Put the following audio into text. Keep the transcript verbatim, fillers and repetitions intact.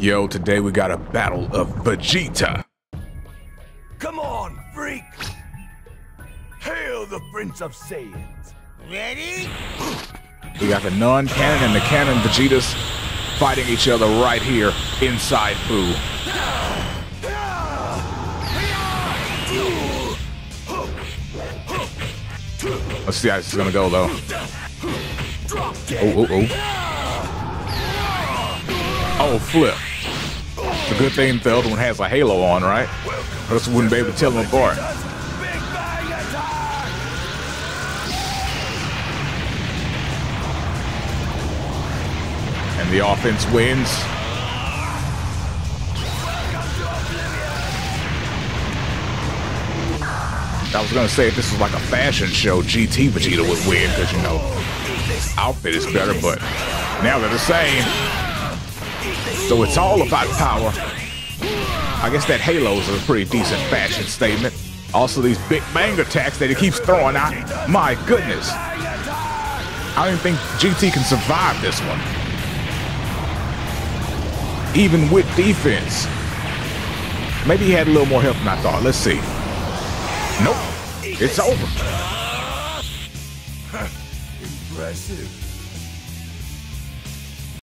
Yo, today we got a battle of Vegeta. Come on, freak! Hail the Prince of Saiyans! Ready? We got the non-canon and the canon Vegetas fighting each other right here inside Fu. Let's see how this is gonna go, though. Oh, oh, oh. Oh, flip. It's a good thing the other one has a halo on, right? Or else we wouldn't be able to tell them apart. Big bang attacks! And the offense wins. I was gonna say, if this was like a fashion show, G T Vegeta would win, because, you know, his outfit is better, but now they're the same. So it's all about power. I guess that halos is a pretty decent fashion statement. Also, these big bang attacks that he keeps throwing out, my goodness. I don't even think G T can survive this one. Even with defense. Maybe he had a little more help than I thought. Let's see. Nope, it's over. Impressive.